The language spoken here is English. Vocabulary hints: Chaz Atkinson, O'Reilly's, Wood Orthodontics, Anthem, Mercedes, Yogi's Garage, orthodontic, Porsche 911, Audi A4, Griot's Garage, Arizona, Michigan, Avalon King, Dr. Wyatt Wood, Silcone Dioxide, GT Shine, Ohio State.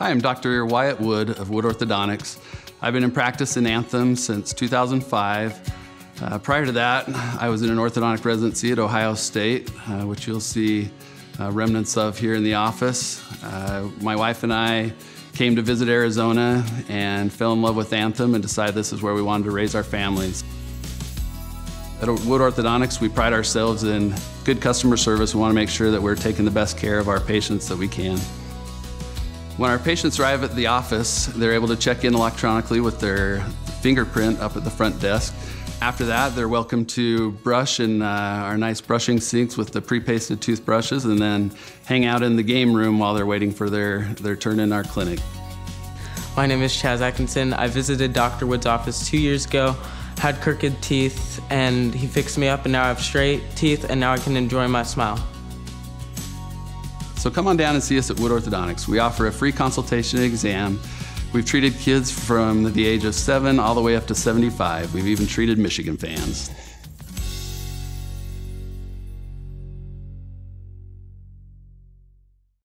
Hi, I'm Dr. Wyatt Wood of Wood Orthodontics. I've been in practice in Anthem since 2005. Prior to that, I was in an orthodontic residency at Ohio State, which you'll see remnants of here in the office. My wife and I came to visit Arizona and fell in love with Anthem and decided this is where we wanted to raise our families. At Wood Orthodontics, we pride ourselves in good customer service. We want to make sure that we're taking the best care of our patients that we can. When our patients arrive at the office, they're able to check in electronically with their fingerprint up at the front desk. After that, they're welcome to brush in our nice brushing sinks with the pre-pasted toothbrushes, and then hang out in the game room while they're waiting for their turn in our clinic. My name is Chaz Atkinson. I visited Dr. Wood's office 2 years ago, had crooked teeth, and he fixed me up, and now I have straight teeth, and now I can enjoy my smile. So come on down and see us at Wood Orthodontics. We offer a free consultation exam. We've treated kids from the age of 7 all the way up to 75. We've even treated Michigan fans.